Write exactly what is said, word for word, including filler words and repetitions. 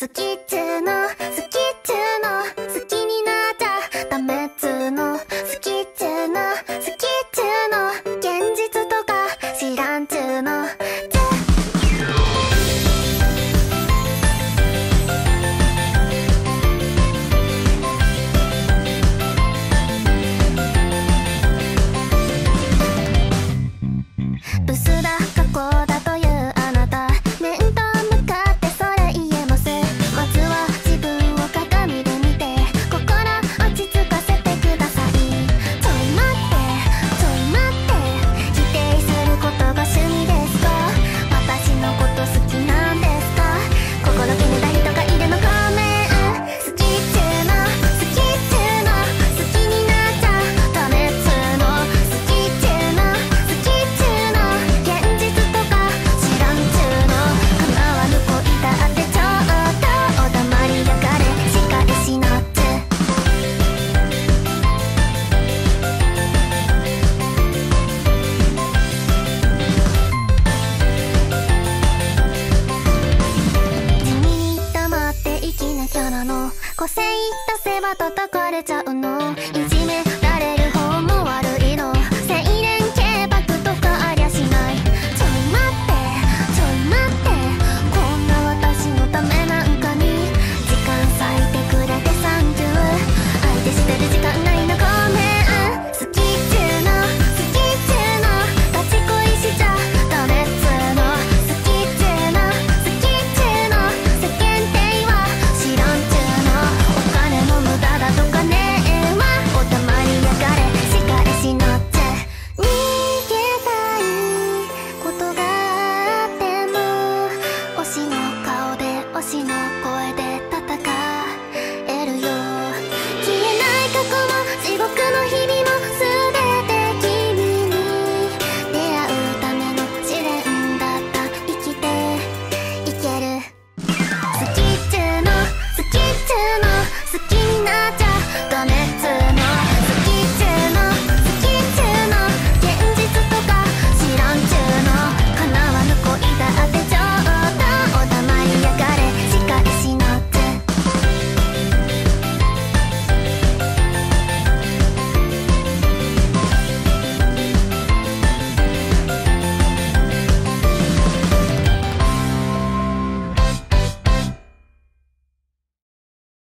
好きっつーの好きっつーの好きになっちゃダメっつーの好きっつーの好きっつーの現実とか知らんっつーのブスだ過去だ個性出せば叩かれちゃうのいじめられる方も悪いの清廉潔白とかありゃしないちょい待ってちょい待ってこんな私のためなんかに時間割いてくれてさんじゅう相手してる時間ないのごめん好きっちゅうの好きっちゅうのガチ恋しちゃダメっつうの好きっちゅうの好きっちゅうの世間体は知らんっちゅう私の